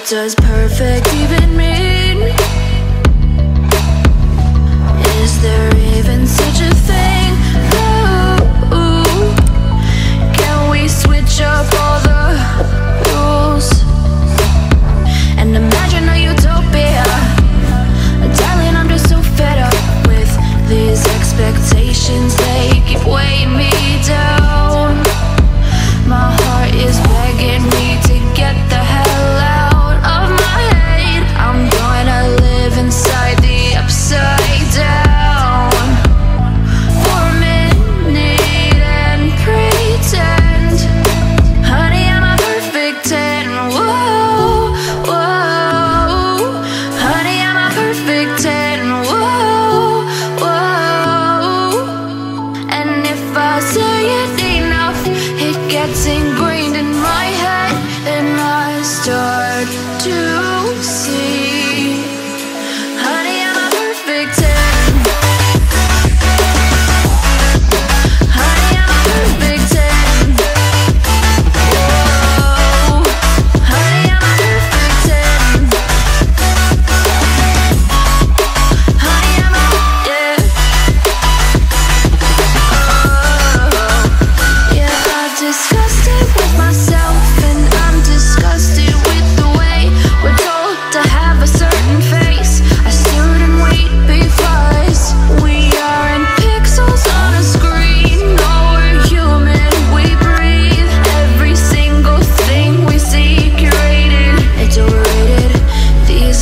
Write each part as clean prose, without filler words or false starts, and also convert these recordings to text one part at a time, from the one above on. What does perfect even mean? Is there even such a thing? Ooh, can we switch up all the rules and imagine a utopia? Darling, I'm just so fed up with these expectations. They keep weighing me down. My heart is begging me to get the hell out.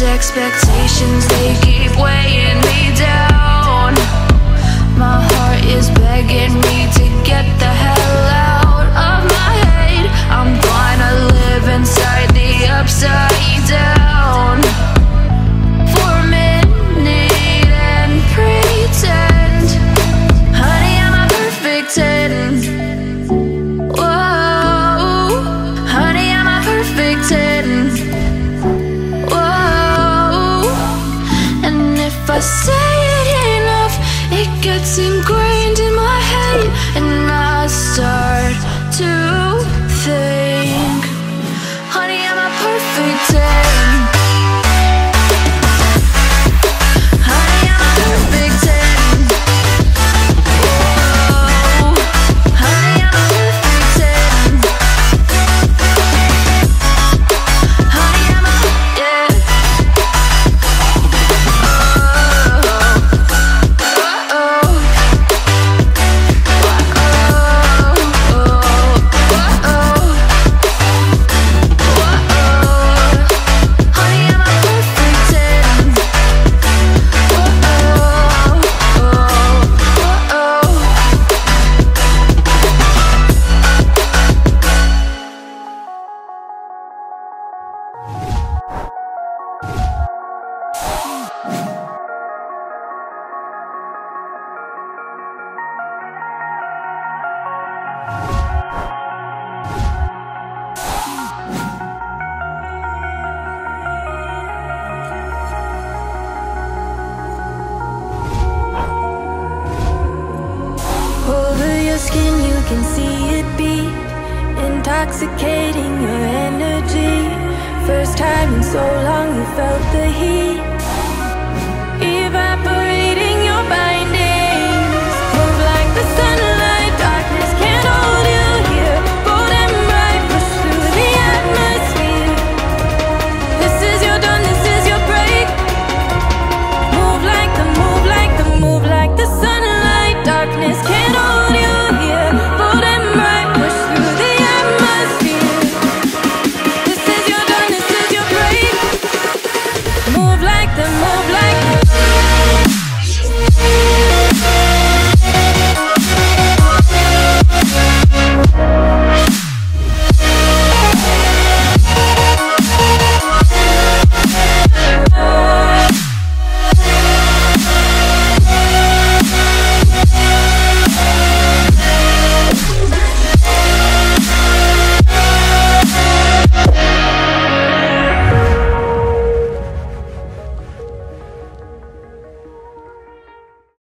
Expectations, they keep weighing me down. My heart is begging me to get the hell out of my head. I'm gonna live inside the upside down. I say it enough, it gets ingrained in my head, and I start to think, honey, I'm a perfect 10. Intoxicating your energy. First time in so long you felt the heat.